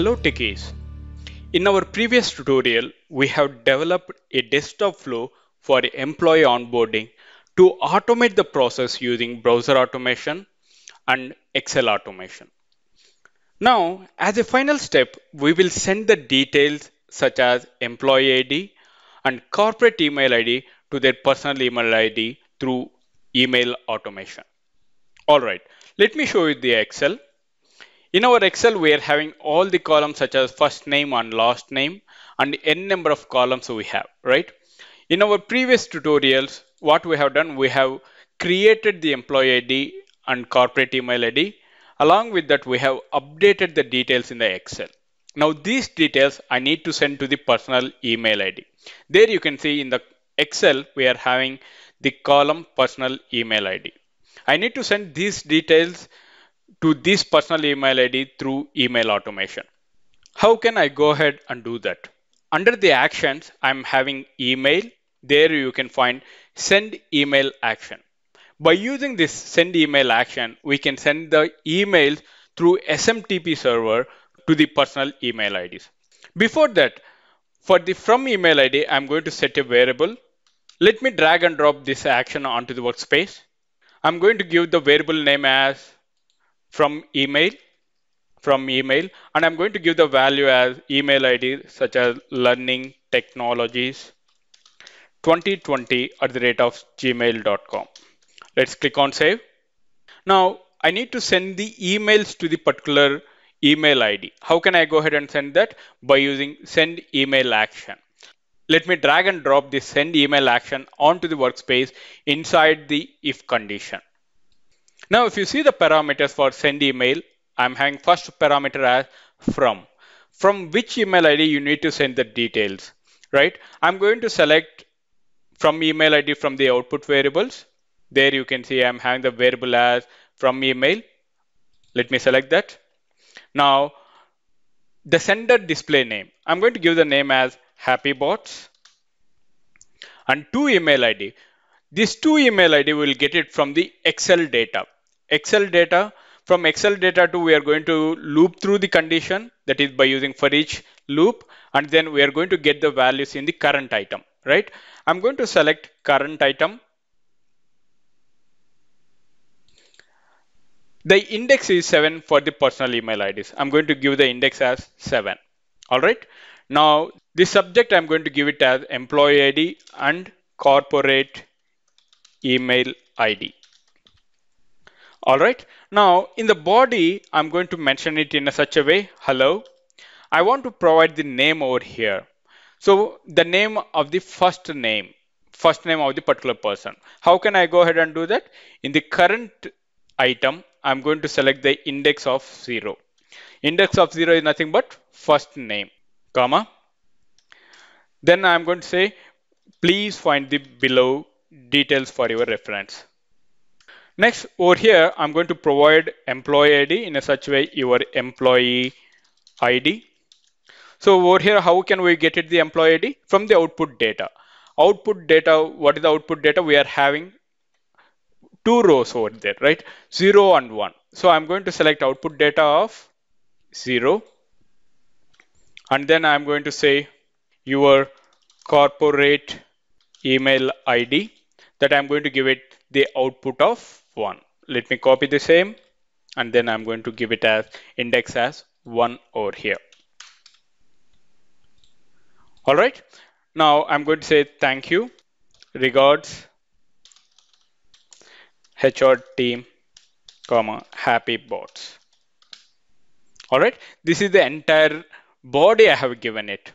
Hello techies. In our previous tutorial, we have developed a desktop flow for employee onboarding to automate the process using browser automation and Excel automation. Now, as a final step, we will send the details such as employee ID and corporate email ID to their personal email ID through email automation. All right, let me show you the Excel. In our Excel, we are having all the columns such as first name and last name and n number of columns we have, right? In our previous tutorials, what we have done, we have created the employee ID and corporate email ID. Along with that, we have updated the details in the Excel. Now these details I need to send to the personal email ID. There you can see in the Excel, we are having the column personal email ID. I need to send these details to this personal email ID through email automation. How can I go ahead and do that? Under the actions, I'm having email. There you can find send email action. By using this send email action, we can send the emails through SMTP server to the personal email IDs. Before that, for the from email ID, I'm going to set a variable. Let me drag and drop this action onto the workspace. I'm going to give the variable name as from email, and I'm going to give the value as email ID such as learning technologies 2020@gmail.com. Let's click on save. Now I need to send the emails to the particular email ID. How can I go ahead and send that? By using send email action. Let me drag and drop this send email action onto the workspace inside the if condition. Now, if you see the parameters for send email, I'm having first parameter as from which email ID you need to send the details, right? I'm going to select from email ID from the output variables. There you can see I'm having the variable as from email. Let me select that. Now, the sender display name, I'm going to give the name as HappyBots and to email ID. This to email ID will get it from the Excel data. From Excel data to we are going to loop through the condition, that is by using for each loop, and then we are going to get the values in the current item, right? I'm going to select current item. The index is 7 for the personal email IDs. I'm going to give the index as 7. All right. Now the subject, I'm going to give it as employee ID and corporate email ID. All right. Now in the body, I'm going to mention it in such a way, hello. I want to provide the name over here. So the name of the first name of the particular person. How can I go ahead and do that? In the current item, I'm going to select the index of 0. Index of 0 is nothing but first name, comma. Then I'm going to say, please find the below details for your reference. Next, over here, I'm going to provide employee ID in a such way, your employee ID. So over here, how can we get it the employee ID? From the output data. Output data, what is the output data? We are having two rows over there, right? 0 and 1. So I'm going to select output data of 0. And then I'm going to say your corporate email ID, that I'm going to give it the output of 1. Let me copy the same. And then I'm going to give it as index as 1 over here. All right. Now I'm going to say thank you. Regards, HR team, comma, HappyBots. All right. This is the entire body I have given it.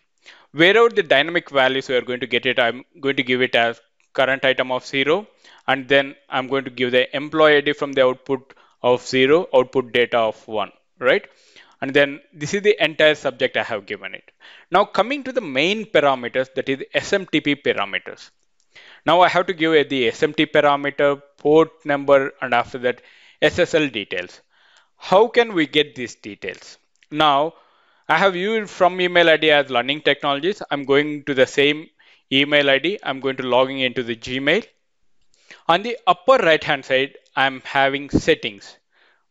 Wherever the dynamic values we are going to get it, I'm going to give it as current item of 0. And then I'm going to give the employee ID from the output of 0, output data of 1, right? And then this is the entire subject I have given it. Now coming to the main parameters, that is SMTP parameters. Now I have to give the SMTP parameter, port number, and after that SSL details. How can we get these details? Now I have used from email ID as learning technologies. I'm going to the same email ID. I'm going to logging into the Gmail. On the upper right hand side, I'm having settings.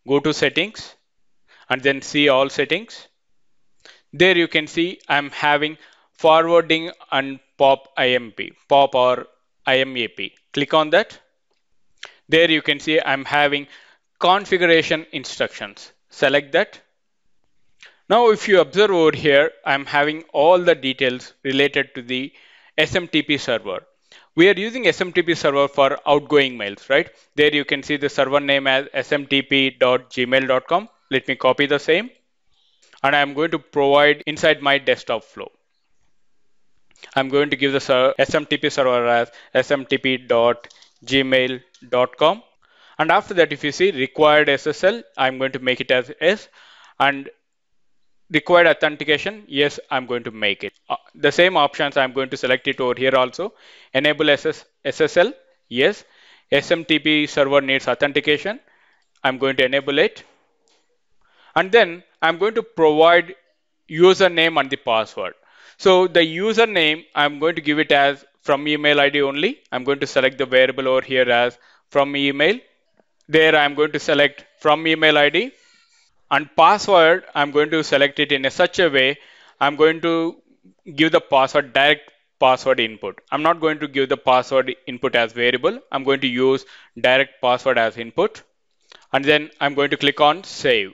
Go to settings and then see all settings. There you can see I'm having forwarding and pop or IMAP. Click on that. There you can see I'm having configuration instructions. Select that. Now if you observe over here, I'm having all the details related to the SMTP server. We are using SMTP server for outgoing mails, right? There you can see the server name as smtp.gmail.com. Let me copy the same. And I'm going to provide inside my desktop flow. I'm going to give the SMTP server as smtp.gmail.com. And after that, if you see required SSL, I'm going to make it as S, and required authentication, yes, I'm going to make it. The same options, I'm going to select it over here also. Enable SSL, yes. SMTP server needs authentication. I'm going to enable it. And then I'm going to provide username and the password. So the username, I'm going to give it as from email ID only. I'm going to select the variable over here as from email. There I'm going to select from email ID. And password, I'm going to select it in such a way, I'm going to give the password direct password input. I'm not going to give the password input as variable. I'm going to use direct password as input. And then I'm going to click on save.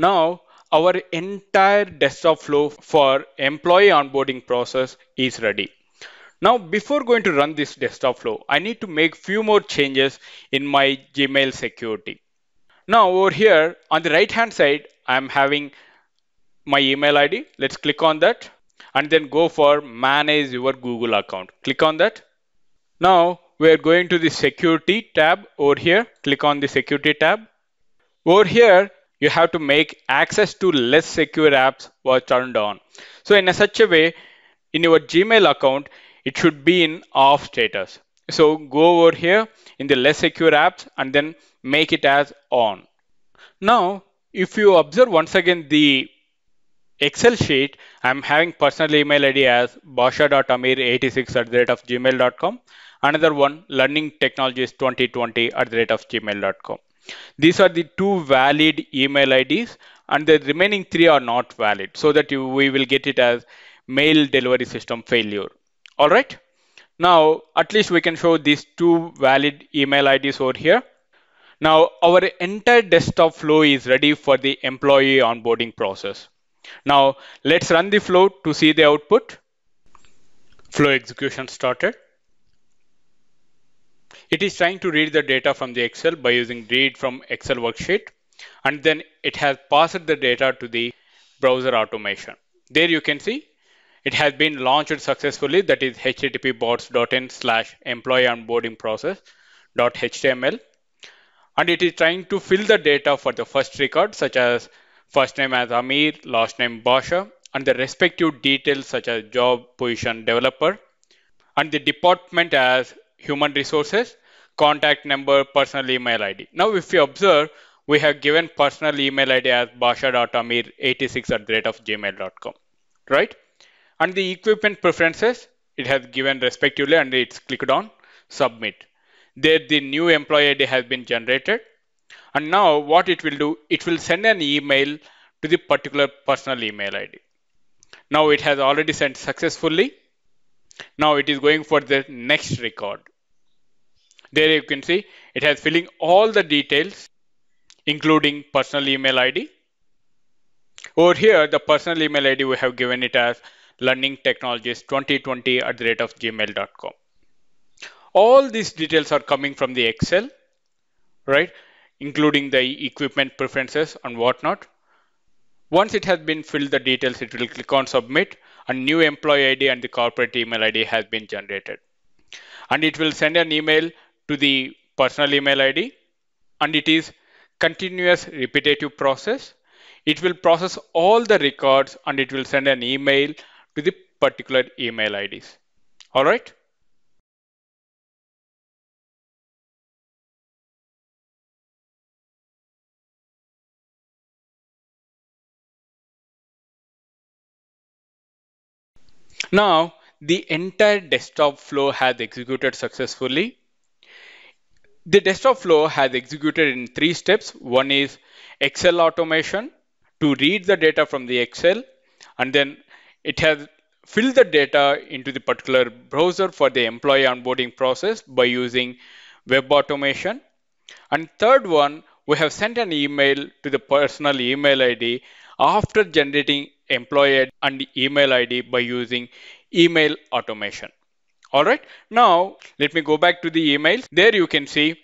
Now, our entire desktop flow for employee onboarding process is ready. Now, before going to run this desktop flow, I need to make few more changes in my Gmail security. Now over here on the right hand side, I'm having my email ID. Let's click on that and then go for manage your Google account. Click on that. Now we're going to the security tab over here. Click on the security tab. Over here, you have to make access to less secure apps were turned on. So in such a way, in your Gmail account, it should be in off status. So go over here in the less secure apps and then make it as on. Now, if you observe once again the Excel sheet, I'm having personal email ID as basha.amir86@gmail.com. Another one, learningtechnologies2020@gmail.com. These are the two valid email IDs, and the remaining three are not valid, so that we will get it as mail delivery system failure. All right. Now, at least we can show these two valid email IDs over here. Now our entire desktop flow is ready for the employee onboarding process. Now let's run the flow to see the output. Flow execution started. It is trying to read the data from the Excel by using read from Excel worksheet, and then it has passed the data to the browser automation. There you can see it has been launched successfully. That is http://employee-onboarding-process.html. And it is trying to fill the data for the first record, such as first name as Amir, last name Basha, and the respective details such as job, position, developer, and the department as human resources, contact number, personal email ID. Now, if you observe, we have given personal email ID as basha.amir86@gmail.com, right? And the equipment preferences, it has given respectively, and it's clicked on submit. There the new employee ID has been generated. And now what it will do, it will send an email to the particular personal email ID. Now it has already sent successfully. Now it is going for the next record. There you can see it has filling all the details, including personal email ID. Over here, the personal email ID, we have given it as learningtechnologies2020@gmail.com. All these details are coming from the Excel, right? Including the equipment preferences and whatnot. Once it has been filled the details, it will click on submit. A new employee ID and the corporate email ID has been generated. And it will send an email to the personal email ID. And it is continuous repetitive process. It will process all the records and it will send an email to the particular email IDs. All right. Now, the entire desktop flow has executed successfully. The desktop flow has executed in three steps. One is Excel automation. to read the data from the Excel, and then it has filled the data into the particular browser for the employee onboarding process by using web automation. And third one, we have sent an email to the personal email ID after generating employee and email ID by using email automation. All right, now let me go back to the emails. There you can see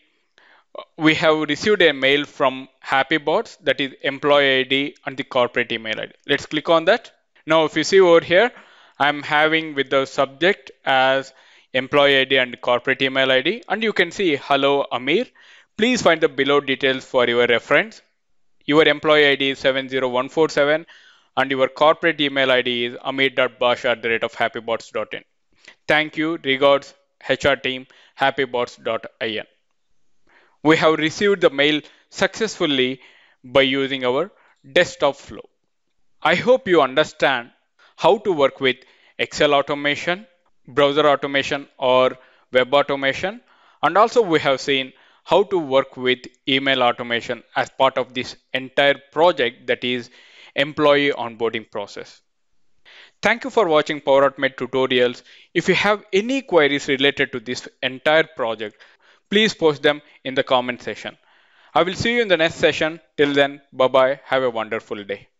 we have received a mail from HappyBots, that is employee ID and the corporate email ID. Let's click on that. Now, if you see over here, I'm having with the subject as employee ID and corporate email ID, and you can see, hello, Amir. Please find the below details for your reference. Your employee ID is 70147 and your corporate email ID is amir.bash@happybots.in. Thank you. Regards, HR team, happybots.in. We have received the mail successfully by using our desktop flow. I hope you understand how to work with Excel automation, browser automation, or web automation. And also we have seen how to work with email automation as part of this entire project, that is employee onboarding process. Thank you for watching Power Automate tutorials. If you have any queries related to this entire project, please post them in the comment section. I will see you in the next session. Till then, bye-bye. Have a wonderful day.